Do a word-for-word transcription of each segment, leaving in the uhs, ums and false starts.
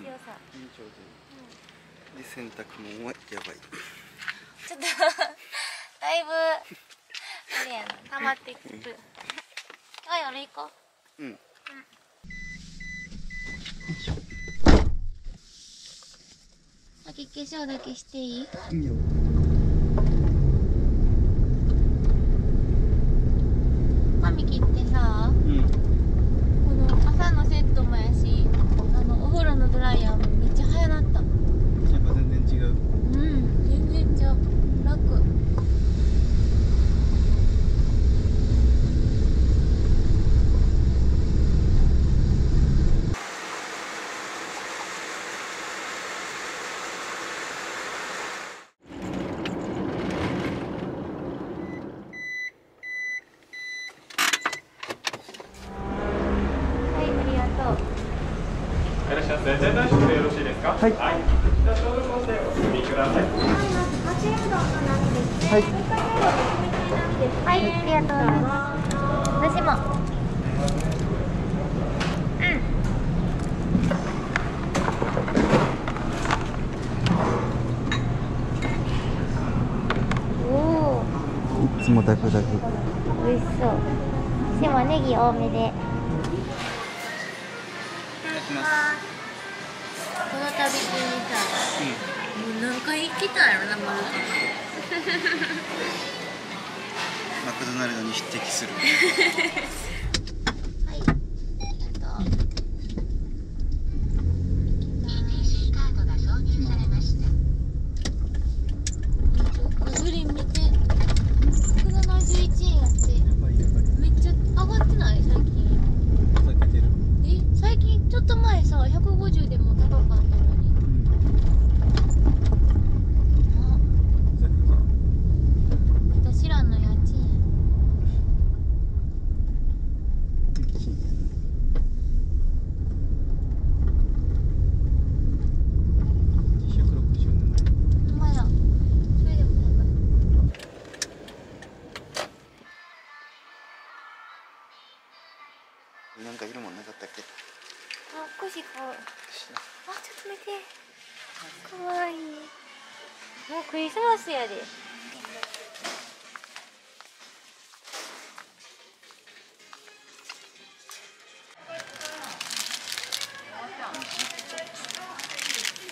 気よさ、うん、いい、ちょうどいい、うん、で洗濯物はやばいちょっとだいぶあれやな、溜まってくる、うん、今日夜行こう。うん、うん、先化粧だけしていい？いいよ。髪切ってさ、うん、この朝のセットもやし、あのお風呂のドライヤーもめっちゃ早なった。やっぱ全然違う。うん、全然違う、楽。はい、はい、じゃあ消毒をしてお進みください。はい、まずカチンドの夏ですね。はい、はい、ありがとうございます。私も。うん。おお。いつもダクダク。美味しそう。私もネギ多めで。いただきます。この旅中にさ、うん、もう何回行きたいのな、マルカマクドナルドに匹敵するはい、ありがとう。 ピーティーシー カードが挿入されました。グリーン見て、ひゃくななじゅういちえんやって。やばいやばい、めっちゃ上がってない最近。え、最近ちょっと前さ、ひゃくごじゅうでも高かったのに。うん、あ、私らの家賃や。ひゃくろくじゅうななえん。まだ。それでも高い。なんかいるもんなかったっけ？あ、少しこう、あ、ちょっと見て、かわいい。もうクリスマスやで。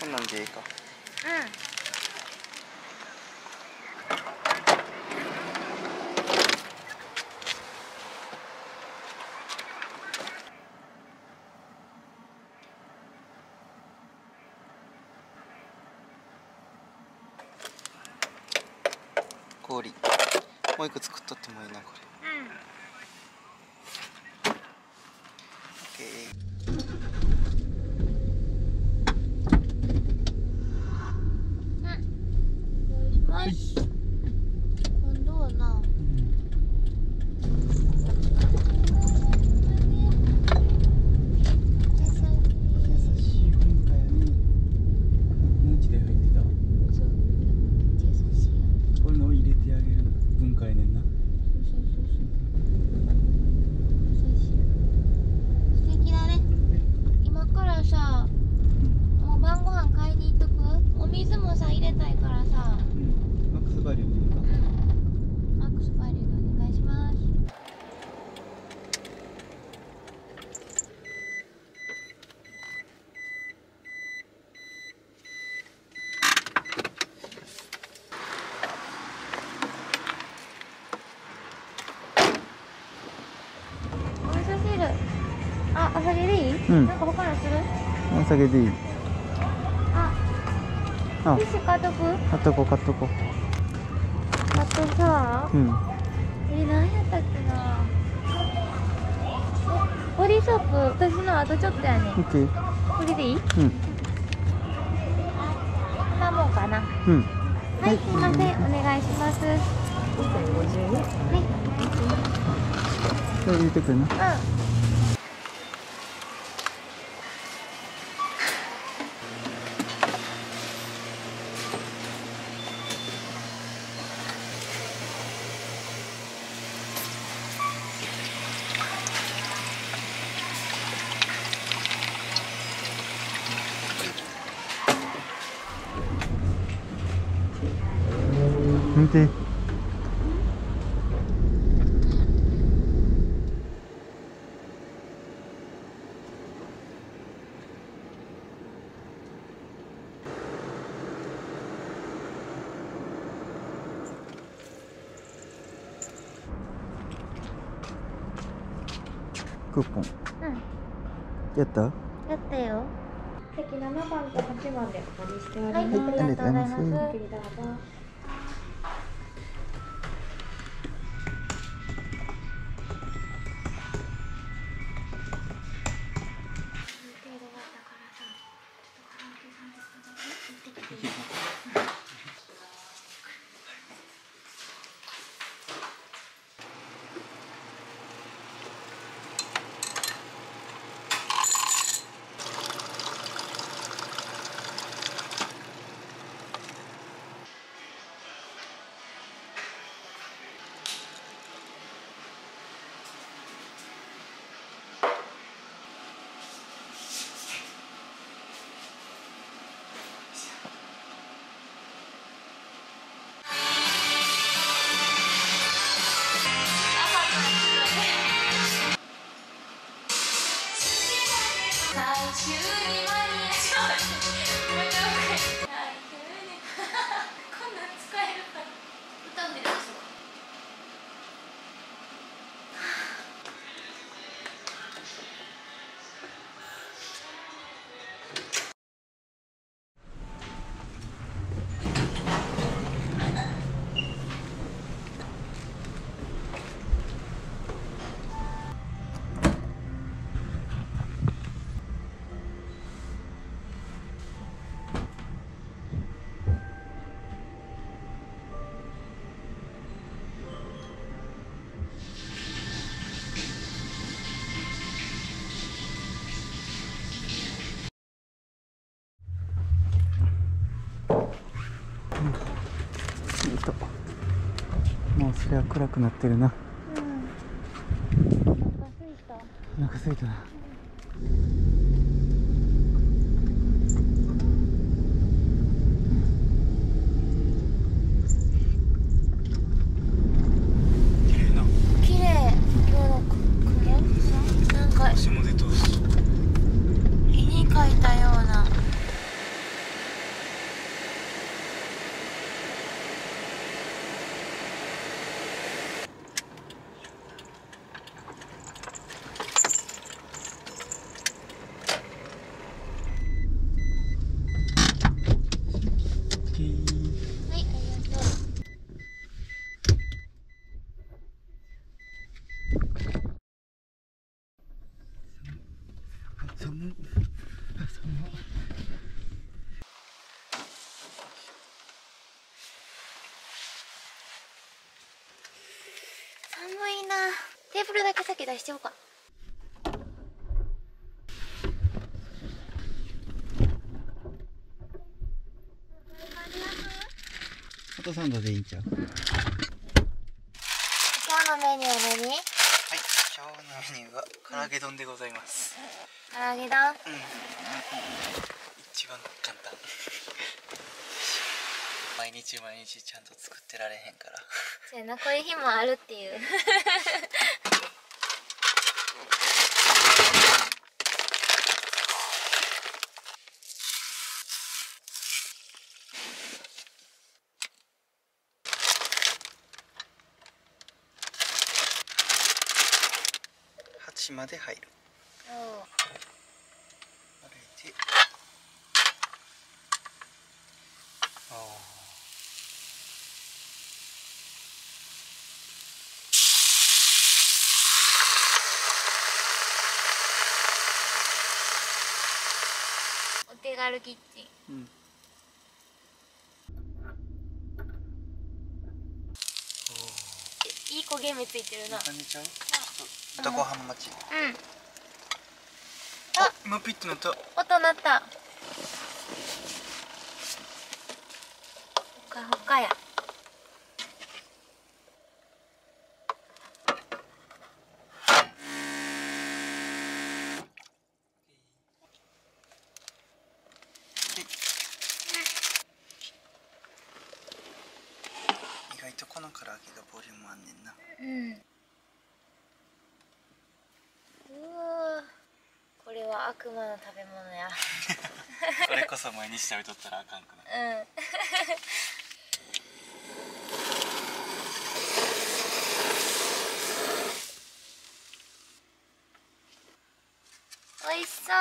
こんなんでいいか。うん。氷、もう一個作っとってもいいな、これ。うん。オッケー。うん。お願いします。今度はな。あ、お酒でいい？うん。なんか他のする？お酒でいい。あ、ティッシュ買っとく？買っとこう、買っとこう。あとさ、うん。え、何やったっけな。ボディーソープ、私のあとちょっとやね。オッケー。これでいい？うん。こんなもんかな。うん。はい、すいません、お願いします。ごじゅうに。はい。これ入れてくれな。うん。運転クーポン、うん、やったやったよ。席ななばんとはちばんでお借りしております。はい、ありがとうございます。それは暗くなってるな。うん、お腹すいたな。テーブルだけ先出しちゃおうか。あとサンドでいいんちゃう。今日のメニューは何？はい、今日のメニューは唐揚げ丼でございます。唐揚げ丼。うん。一番簡単。毎日毎日ちゃんと作ってられへんから。そうやな、こういう日もあるっていう。端まで入る。歩いて。ああ。手軽キッチン、うん、いい焦げ目ついてるな。豚ご飯待ち、うん、あ、今ピッて鳴った。音鳴った。ほかほかや。の唐揚げがボリュームあんねんな。うん。うわ、これは悪魔の食べ物や。これこそ毎日食べとったらあかんくない。うん。美味しそう。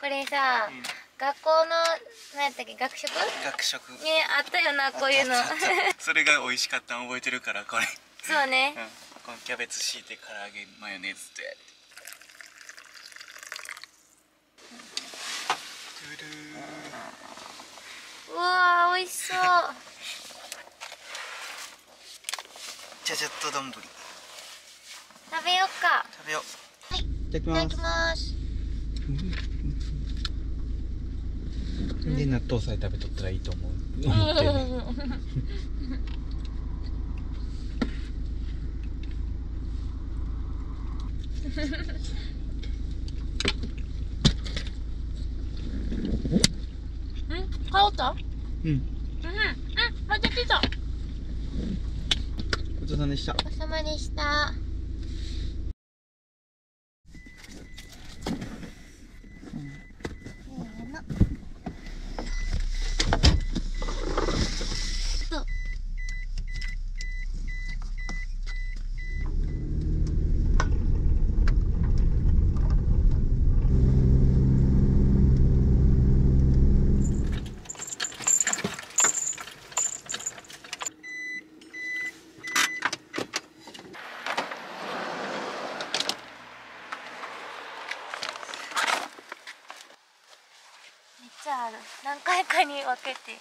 これさ、うん、学校の何やったっけ、学食？学食ね、あったよなこういうの。それが美味しかったの覚えてるからこれ。そうね。うん、このキャベツ敷いて唐揚げマヨネーズとやって。うわー、美味しそう。じゃじゃっと丼。食べよっか。食べよう。いただきます。で、納豆さえ食べとったらいいと思う。思ってるね。うん、香った？うん。うん、うん、また来た。ごちそうさまでした。ごちそうさまでした。じゃあ何回かに分けて。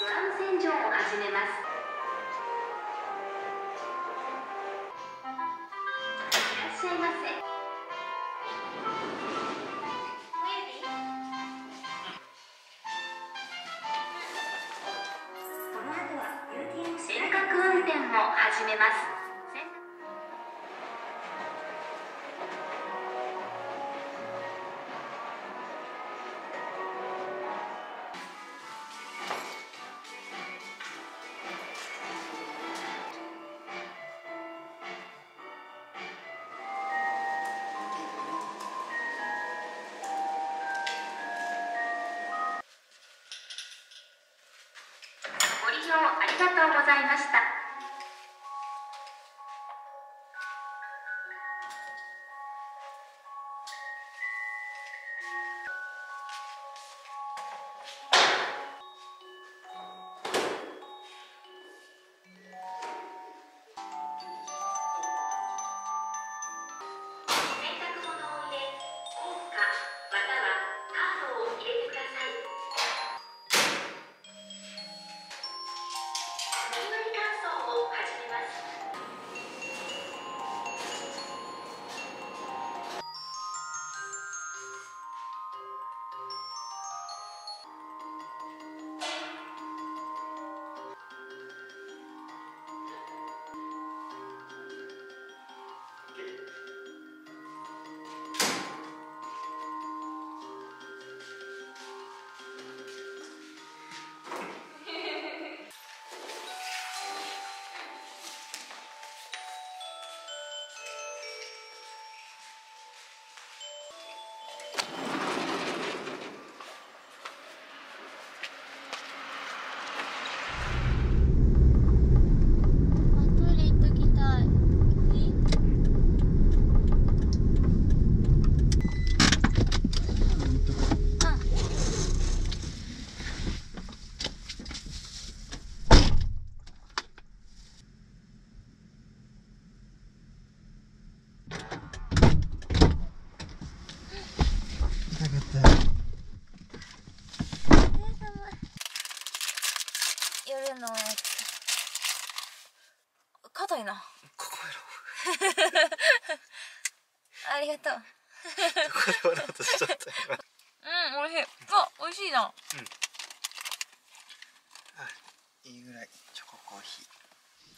幹線上を始めます。いらっしゃいませ。始めます。ご利用ありがとうございました。硬いな。ここやろ。ありがとう。これ笑おうとしちゃった今。うん、美味しい。あ、美味しいな。うん。あ、いいぐらいチョココーヒー。